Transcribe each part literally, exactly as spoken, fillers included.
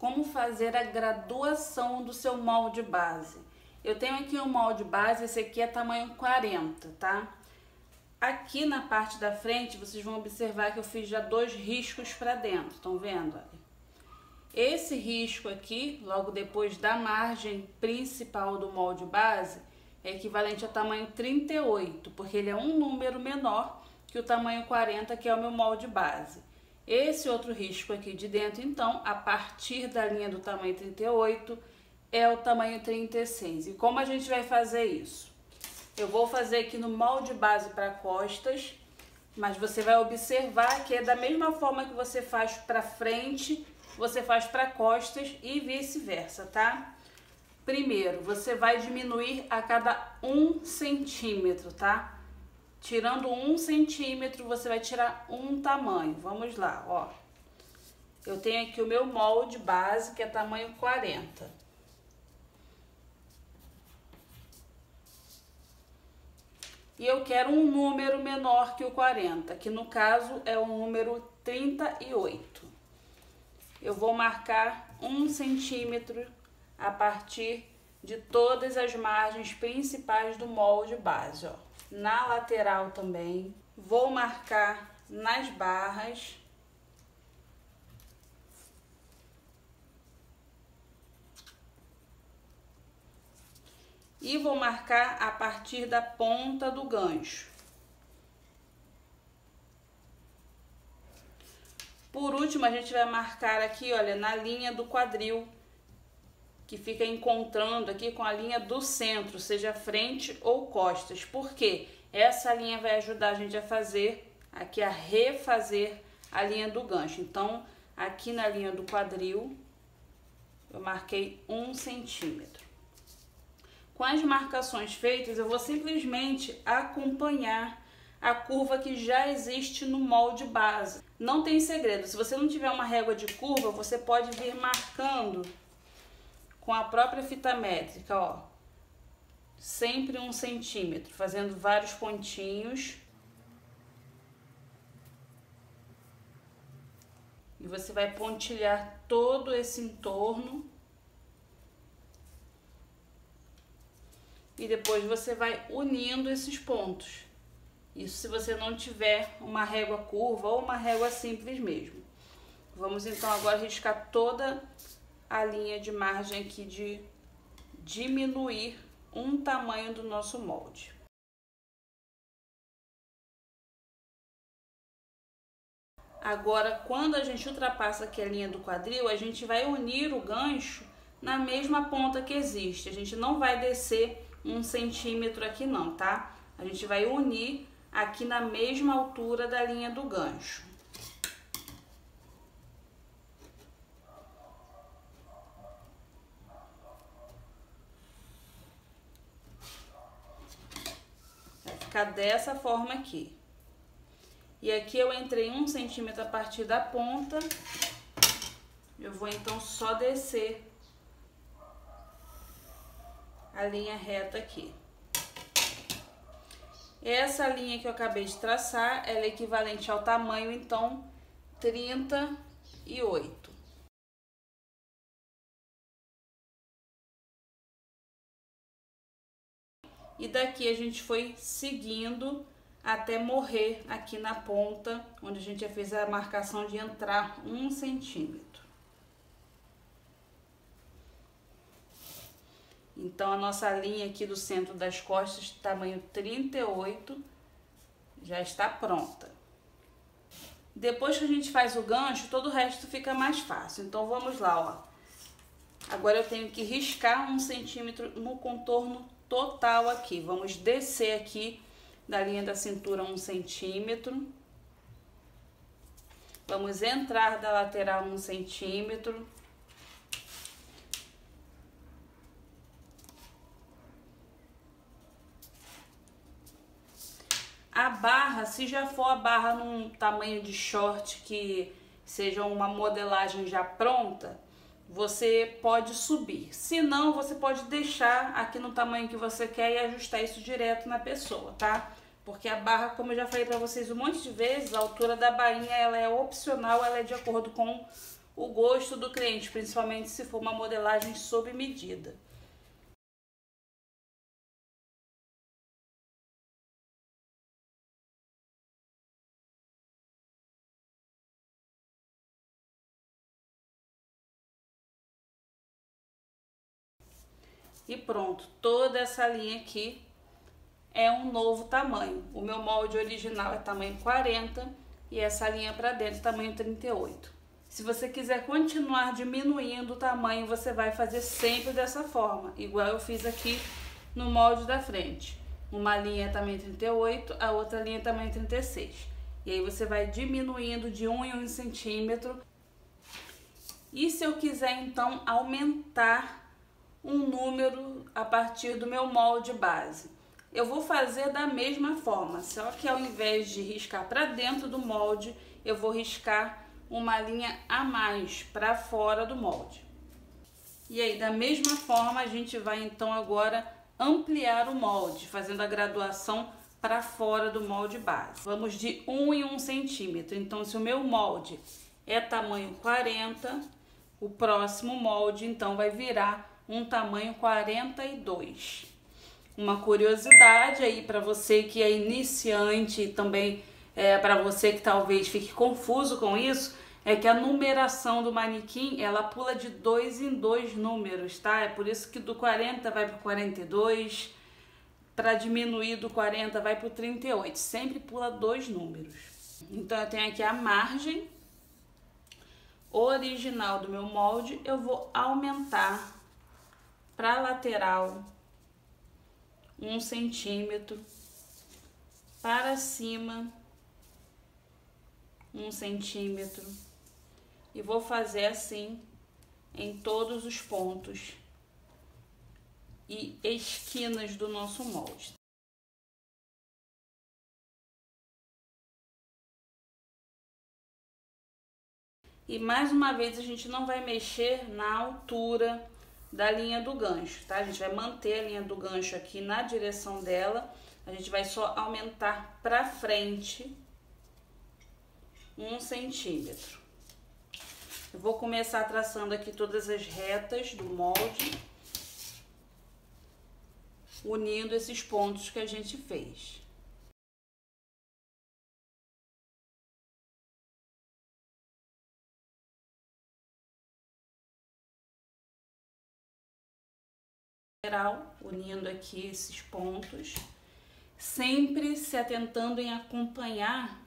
como fazer a graduação do seu molde base. Eu tenho aqui um molde base, esse aqui é tamanho quarenta, tá? Aqui na parte da frente, vocês vão observar que eu fiz já dois riscos para dentro, estão vendo? Olha. Esse risco aqui, logo depois da margem principal do molde base, é equivalente ao tamanho trinta e oito, porque ele é um número menor que o tamanho quarenta, que é o meu molde base. Esse outro risco aqui de dentro, então, a partir da linha do tamanho trinta e oito, é o tamanho trinta e seis. E como a gente vai fazer isso? Eu vou fazer aqui no molde base para costas, mas você vai observar que é da mesma forma que você faz para frente, você faz para costas e vice-versa, tá? Primeiro, você vai diminuir a cada um centímetro, tá? Tirando um centímetro, você vai tirar um tamanho. Vamos lá, ó. Eu tenho aqui o meu molde base, que é tamanho quarenta. E eu quero um número menor que o quarenta, que no caso é o número trinta e oito. Eu vou marcar um centímetro a partir de todas as margens principais do molde base, ó. Na lateral também, vou marcar nas barras. E vou marcar a partir da ponta do gancho. Por último, a gente vai marcar aqui, olha, na linha do quadril, que fica encontrando aqui com a linha do centro, seja frente ou costas, porque essa linha vai ajudar a gente a fazer, aqui a refazer a linha do gancho. Então, aqui na linha do quadril, eu marquei um centímetro. Com as marcações feitas, eu vou simplesmente acompanhar a curva que já existe no molde base. Não tem segredo, se você não tiver uma régua de curva, você pode vir marcando com a própria fita métrica, ó, sempre um centímetro, fazendo vários pontinhos. E você vai pontilhar todo esse entorno. E depois você vai unindo esses pontos. Isso se você não tiver uma régua curva ou uma régua simples mesmo. Vamos então agora riscar toda a linha de margem aqui de diminuir um tamanho do nosso molde. Agora, quando a gente ultrapassa aqui a linha do quadril, a gente vai unir o gancho na mesma ponta que existe. A gente não vai descer um centímetro aqui não, tá? A gente vai unir aqui na mesma altura da linha do gancho. Ficar dessa forma aqui. E aqui eu entrei um centímetro a partir da ponta. Eu vou então só descer a linha reta aqui. Essa linha que eu acabei de traçar, ela é equivalente ao tamanho, então, trinta e oito. E daqui a gente foi seguindo até morrer aqui na ponta, onde a gente já fez a marcação de entrar um centímetro. Então, a nossa linha aqui do centro das costas, tamanho trinta e oito, já está pronta. Depois que a gente faz o gancho, todo o resto fica mais fácil. Então, vamos lá, ó. Agora eu tenho que riscar um centímetro no contorno total aqui. Vamos descer aqui da linha da cintura um centímetro. Vamos entrar da lateral um centímetro. A barra, se já for a barra num tamanho de short que seja uma modelagem já pronta, você pode subir. Se não, você pode deixar aqui no tamanho que você quer e ajustar isso direto na pessoa, tá? Porque a barra, como eu já falei pra vocês um monte de vezes, a altura da bainha ela é opcional, ela é de acordo com o gosto do cliente, principalmente se for uma modelagem sob medida. E pronto, toda essa linha aqui é um novo tamanho. O meu molde original é tamanho quarenta e essa linha para dentro tamanho trinta e oito. Se você quiser continuar diminuindo o tamanho, você vai fazer sempre dessa forma, igual eu fiz aqui no molde da frente. Uma linha é tamanho trinta e oito, a outra linha é tamanho trinta e seis. E aí você vai diminuindo de um em um centímetro. E se eu quiser então aumentar um número a partir do meu molde base, eu vou fazer da mesma forma, só que ao invés de riscar para dentro do molde, eu vou riscar uma linha a mais para fora do molde. E aí, da mesma forma, a gente vai então agora ampliar o molde, fazendo a graduação para fora do molde base. Vamos de um em um centímetro. Então, se o meu molde é tamanho quarenta, o próximo molde então vai virar um tamanho quarenta e dois. Uma curiosidade aí para você que é iniciante e também é, para você que talvez fique confuso com isso, é que a numeração do manequim, ela pula de dois em dois números, tá? É por isso que do quarenta vai para o quarenta e dois, para diminuir do quarenta vai para o trinta e oito, sempre pula dois números. Então eu tenho aqui a margem original do meu molde, eu vou aumentar para a lateral um centímetro, para cima um centímetro, e vou fazer assim em todos os pontos e esquinas do nosso molde. E mais uma vez a gente não vai mexer na altura da linha do gancho, tá? A gente vai manter a linha do gancho aqui na direção dela, a gente vai só aumentar pra frente um centímetro. Eu vou começar traçando aqui todas as retas do molde, unindo esses pontos que a gente fez. Unindo aqui esses pontos, sempre se atentando em acompanhar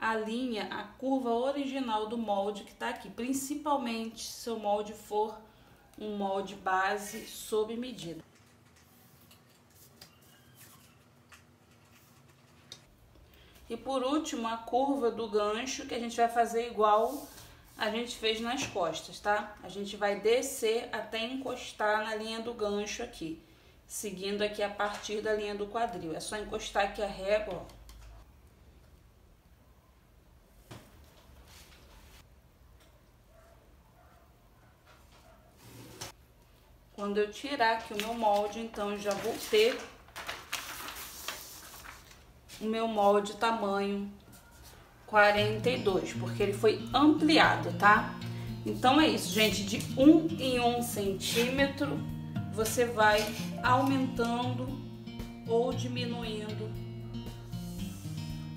a linha, a curva original do molde que está aqui, principalmente se seu molde for um molde base sob medida. E por último, a curva do gancho, que a gente vai fazer igual a gente fez nas costas, tá? A gente vai descer até encostar na linha do gancho aqui, seguindo aqui a partir da linha do quadril. É só encostar aqui a régua, ó. Quando eu tirar aqui o meu molde, então eu já vou ter o meu molde tamanho quarenta e dois, porque ele foi ampliado, tá? Então é isso, gente, de um em um centímetro você vai aumentando ou diminuindo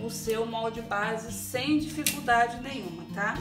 o seu molde base sem dificuldade nenhuma, tá?